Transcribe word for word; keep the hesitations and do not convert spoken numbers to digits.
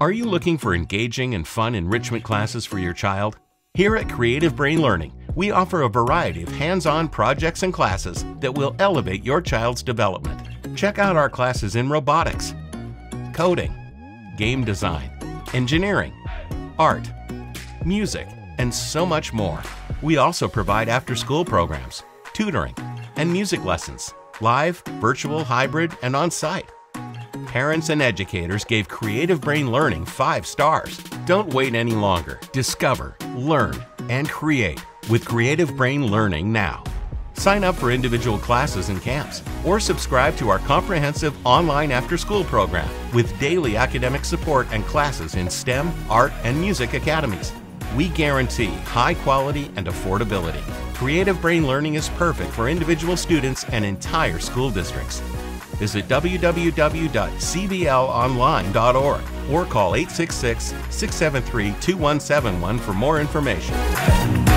Are you looking for engaging and fun enrichment classes for your child? Here at Creative Brain Learning, we offer a variety of hands-on projects and classes that will elevate your child's development. Check out our classes in robotics, coding, game design, engineering, art, music, and so much more. We also provide after-school programs, tutoring, and music lessons, live, virtual, hybrid, and on-site. Parents and educators gave Creative Brain Learning five stars. Don't wait any longer. Discover, learn, and create with Creative Brain Learning now. Sign up for individual classes and camps, or subscribe to our comprehensive online after-school program with daily academic support and classes in STEM, art, and music academies. We guarantee high quality and affordability. Creative Brain Learning is perfect for individual students and entire school districts. Visit w w w dot c b l online dot org or call eight six six, six seven three, two one seven one for more information.